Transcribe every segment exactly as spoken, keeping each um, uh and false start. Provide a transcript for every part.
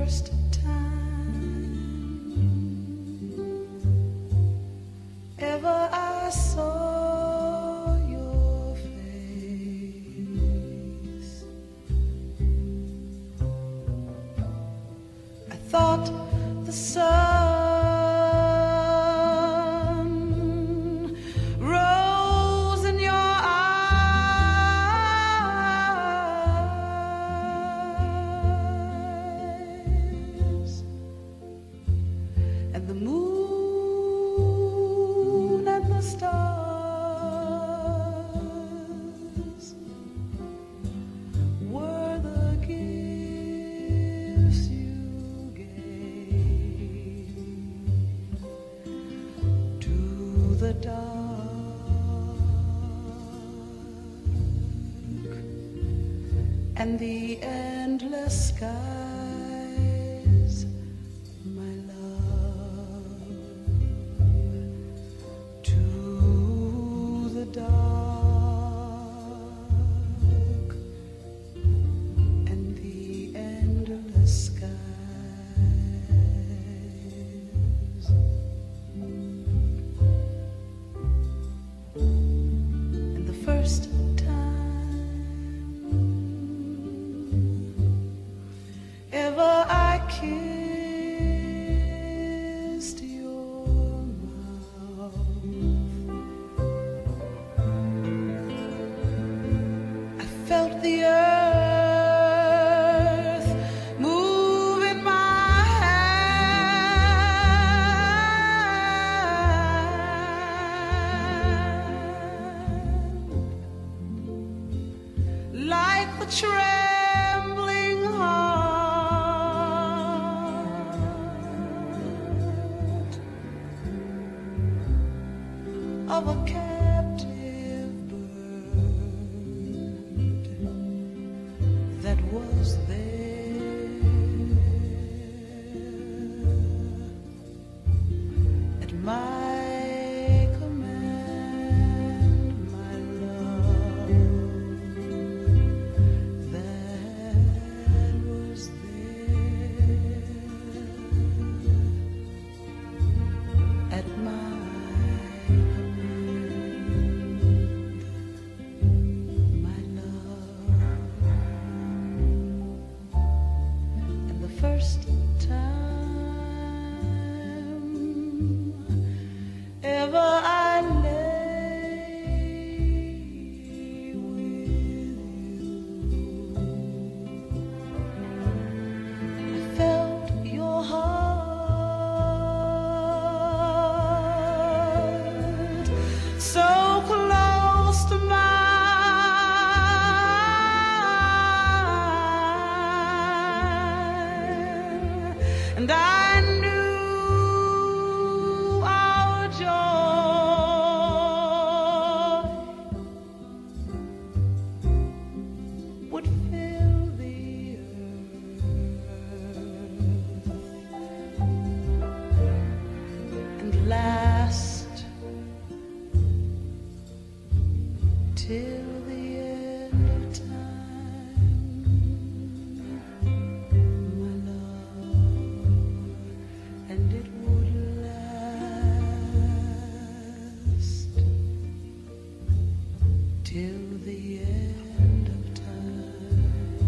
first time ever I saw your face, I thought the sun and the moon and the stars were the gifts you gave to the dark and the endless sky. First time ever I kissed your mouth, I felt the earth like the trembling heart of a captive bird that was there at my first time ever I lay with you, I felt your heart so close to mine. And I knew our joy would fill the earth and last till the end of time. Till the end of time,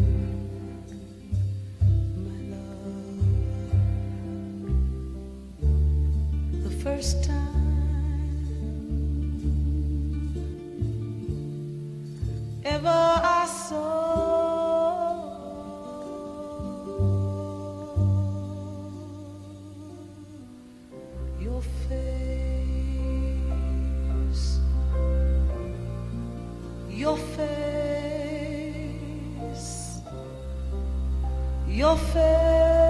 my love. The first time ever I saw your face, your face, your face.